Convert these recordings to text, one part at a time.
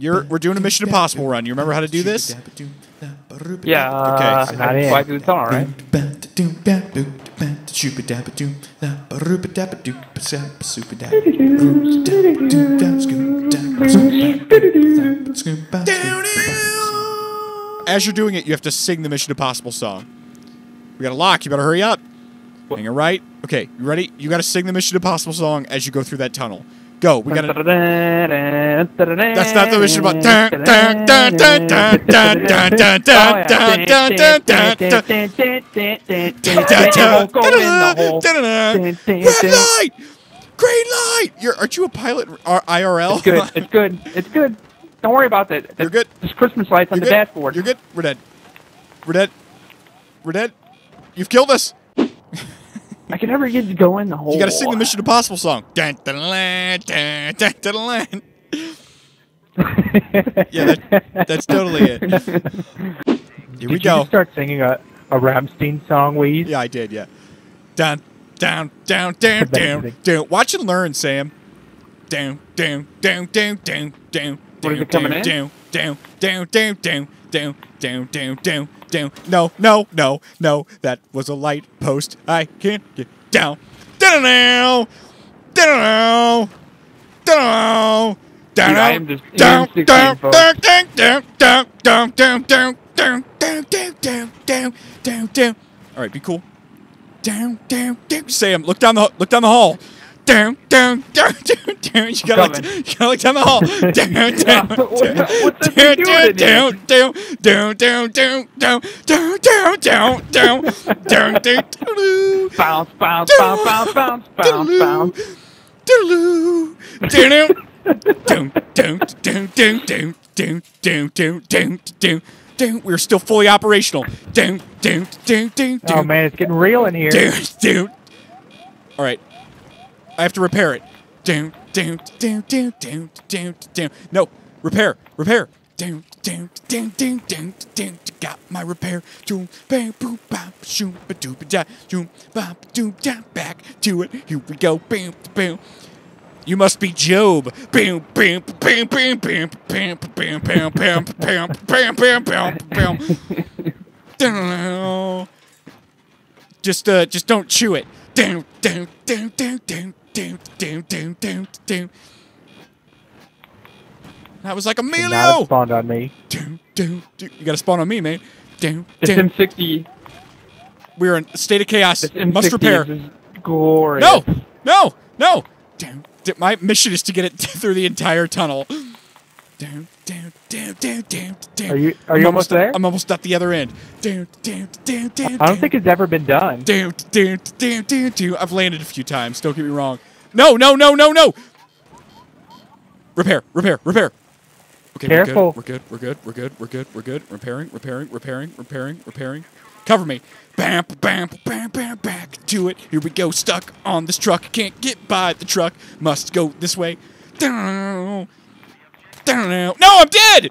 We're doing a Mission Impossible run. You remember how to do this? Yeah. Okay. How do you fight through the tunnel, right? As you're doing it, you have to sing the Mission Impossible song. We got a lock. You better hurry up. Hang it right. Okay. You ready? You got to sing the Mission Impossible song as you go through that tunnel. Go. We got to... That's not the Mission Impossible. Red light! Green light! Aren't you a pilot IRL? It's good. It's good. It's good. Don't worry about that. You're good. There's Christmas lights on the dashboard. You're good. We're dead. We're dead. We're dead. You've killed us. I can never get to go in the hole. You gotta sing the Mission Impossible song. Yeah, that's totally it. Here we go. Did you start singing a Rammstein song, Weez? Yeah, I did, yeah. Down, down, down, down, down, down. Watch and learn, Sam. Down, down, down, down, down, down, down, down, down, down, down, down, down. Down, down, down, down, down. No, no, no, no. That was a light post. I can't get down. Down, down, down, down, down, down, down, down, down, down, down, down, down, down, down, down, down, down. All right, be cool. Down, down, down. Sam, look down the hall. Down, down, down, down, down. You gotta look down the hall. Down, down, down, down, down, down, down, down, down, down, down, down, down, down. Bounce, bounce, bounce, bounce, bounce, bounce, bounce. Doodaloo, doodaloo, doom, doom, doom, doom, doom, doom, doom, doom, doom, doom. We're still fully operational. Doom, doom, doom, doom. Oh man, it's getting real in here. Doom, doom. All right. I have to repair it. Down, down, down, down, down, down, down. No, repair, repair. Down, down, down, down, down, down. Got my repair. Doom, bang, boom, bop, shoom, ba doop, ba da, doom, bop, doom, da. Back to it. Here we go. Bam, bam. You must be Job. Bam, bam, bam, bam, bam, bam, bam, bam, bam, bam, bam, bam, bam, bam, bam. Just don't chew it. Down, down, down, down, down. Down, down, down, down, down. That was like Emilio. Not spawned on me. Down, down, down. You gotta spawn on me, man. Down, it's down. M60. We're in a state of chaos. Must repair. This is glorious. No, no, no. Down, down. My mission is to get it through the entire tunnel. Down, down, down, down, down, down. Are you almost there? I'm almost at the other end. Down, down, down, down. I don't think it's ever been done. Down, down, down, down, down. I've landed a few times. Don't get me wrong. No, no, no, no, no. Repair, repair, repair. Okay, careful. We're good. We're good. We're good. We're good. We're good. We're good. Repairing, repairing, repairing, repairing, repairing. Cover me. Bam, bam, bam, bam. Back to it. Here we go. Stuck on this truck. Can't get by the truck. Must go this way. Down. No, I'm dead!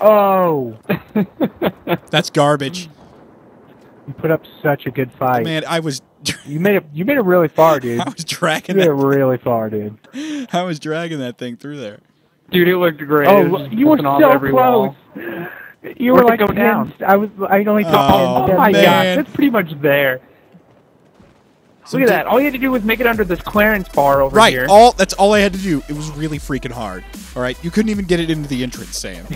Oh. That's garbage. You put up such a good fight. Oh, man, I was... You made it really far, dude. I was dragging that... You made it really far, dude. I was dragging that thing through there. Dude, it looked great. Oh, you were so close. You were like... Go down. I only took... Oh, my God. That's pretty much there. Look at that. All you had to do was make it under this clearance bar over here. Right. That's all I had to do. It was really freaking hard. All right. You couldn't even get it into the entrance, Sam.